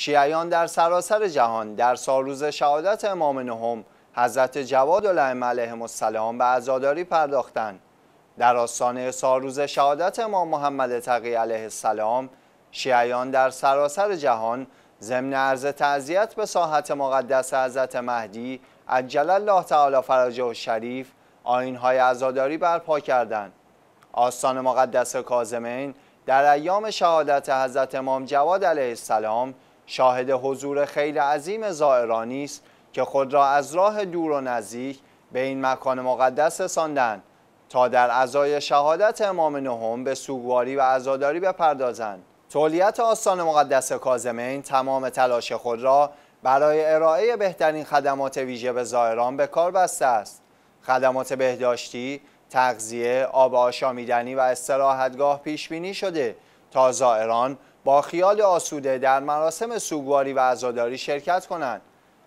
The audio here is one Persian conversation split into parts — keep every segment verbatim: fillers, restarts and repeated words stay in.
شیعیان در سراسر جهان در سالروز شهادت امام نهم حضرت جواد الائمه علیهم السلام به عزاداری پرداختند. در آستانه سالروز شهادت امام محمد تقی علیه السلام شیعیان در سراسر جهان ضمن عرض تعزیت به ساحت مقدس حضرت مهدی عجل الله تعالی فرجه الشریف آیین‌های عزاداری برپا کردند. آستان مقدس کاظمین در ایام شهادت حضرت امام جواد علیه السلام شاهد حضور خیل عظیم زائرانی است که خود را از راه دور و نزدیک به این مکان مقدس رساندند تا در عزای شهادت امام نهم به سوگواری و عزاداری بپردازند. تولیت آستان مقدس کاظمین تمام تلاش خود را برای ارائه بهترین خدمات ویژه به زائران به کار بسته است. خدمات بهداشتی، تغذیه، آب آشامیدنی و استراحتگاه پیش بینی شده تا زائران با خیال آسوده در مراسم سوگواری و عزاداری شرکت کنند.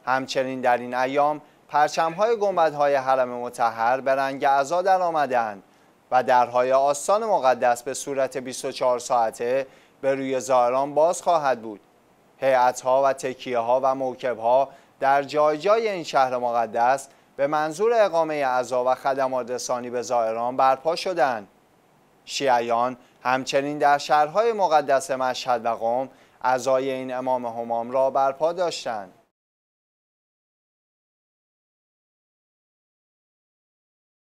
همچنین در این ایام پرچم‌های گنبدهای حرم مطهر به رنگ عزا در آمدند و درهای آستان مقدس به صورت بیست و چهار ساعته به روی زائران باز خواهد بود. هیئت‌ها و تکیه‌ها و موکب‌ها در جای جای این شهر مقدس به منظور اقامه عزا و خدمات رسانی به زائران برپا شدند. شیعیان همچنین در شهرهای مقدس مشهد و قم عزای این امام همام را برپا داشتند.